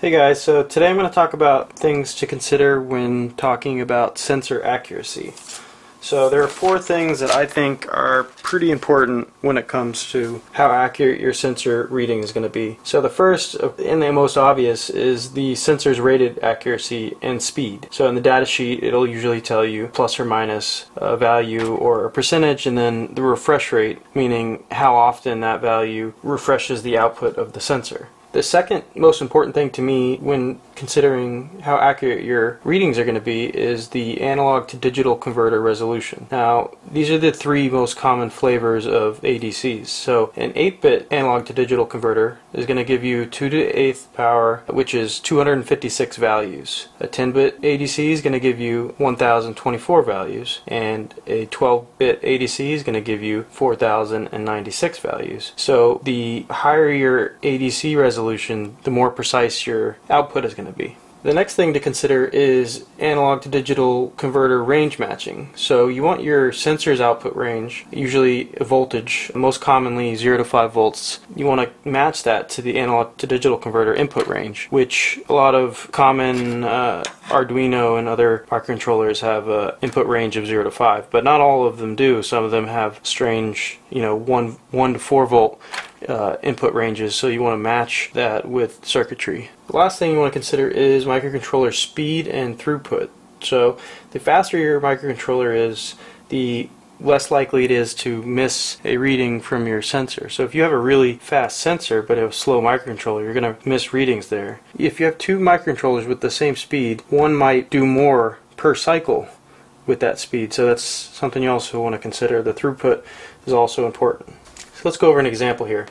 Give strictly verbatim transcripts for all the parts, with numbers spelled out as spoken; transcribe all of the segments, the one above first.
Hey guys, so today I'm going to talk about things to consider when talking about sensor accuracy. So there are four things that I think are pretty important when it comes to how accurate your sensor reading is going to be. So the first and the most obvious is the sensor's rated accuracy and speed. So in the data sheet it'll usually tell you plus or minus a value or a percentage and then the refresh rate, meaning how often that value refreshes the output of the sensor. The second most important thing to me when considering how accurate your readings are going to be is the analog to digital converter resolution. Now, these are the three most common flavors of A D Cs. So an eight bit analog to digital converter is going to give you two to the eighth power, which is two hundred fifty-six values. A ten bit A D C is going to give you one thousand twenty-four values, and a twelve bit A D C is going to give you four thousand ninety-six values. So the higher your A D C resolution, Resolution, the more precise your output is going to be. The next thing to consider is analog to digital converter range matching. So you want your sensor's output range, usually a voltage, most commonly zero to five volts. You want to match that to the analog to digital converter input range, which a lot of common uh, Arduino and other microcontrollers have an input range of zero to five, but not all of them do. Some of them have strange, you know, one, one to four volt Uh, input ranges, so you want to match that with circuitry. The last thing you want to consider is microcontroller speed and throughput. So the faster your microcontroller is, the less likely it is to miss a reading from your sensor. So if you have a really fast sensor but a slow microcontroller, you're going to miss readings there. If you have two microcontrollers with the same speed, one might do more per cycle with that speed, so that's something you also want to consider. The throughput is also important. So let's go over an example here.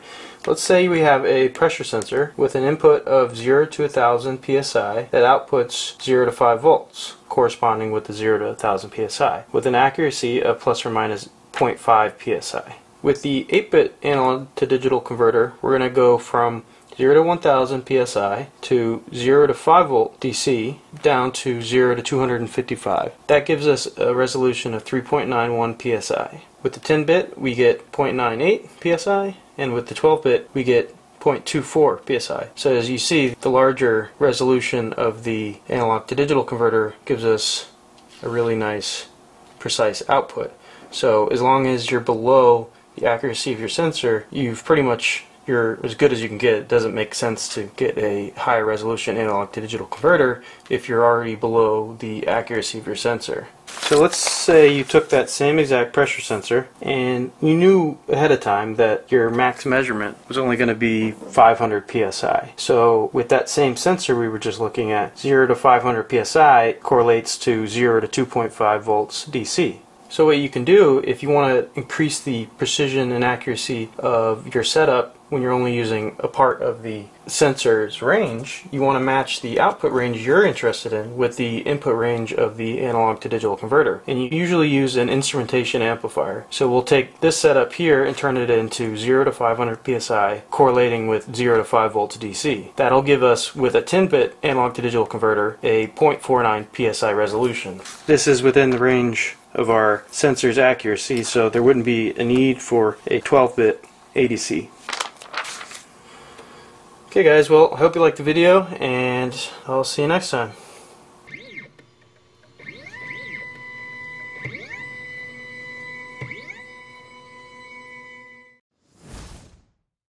Let's say we have a pressure sensor with an input of zero to one thousand psi that outputs zero to five volts, corresponding with the zero to one thousand psi, with an accuracy of plus or minus zero point five psi. With the eight bit analog to digital converter, we're going to go from zero to one thousand psi to zero to five volt D C down to zero to two hundred fifty-five. That gives us a resolution of three point nine one psi. With the ten bit we get zero point nine eight psi, and with the twelve bit we get zero point two four psi. So as you see, the larger resolution of the analog to digital converter gives us a really nice precise output. So as long as you're below the accuracy of your sensor, you've pretty much you're as good as you can get. It doesn't make sense to get a higher resolution analog to digital converter if you're already below the accuracy of your sensor. So let's say you took that same exact pressure sensor and you knew ahead of time that your max measurement was only going to be five hundred psi. So with that same sensor we were just looking at, zero to five hundred psi correlates to zero to two point five volts D C. So what you can do if you want to increase the precision and accuracy of your setup when you're only using a part of the sensor's range, you want to match the output range you're interested in with the input range of the analog to digital converter. And you usually use an instrumentation amplifier. So we'll take this setup here and turn it into zero to five hundred psi correlating with zero to five volts D C. That'll give us, with a ten bit analog to digital converter, a zero point four nine psi resolution. This is within the range of our sensor's accuracy, so there wouldn't be a need for a twelve bit A D C. Okay guys, well, I hope you liked the video, and I'll see you next time.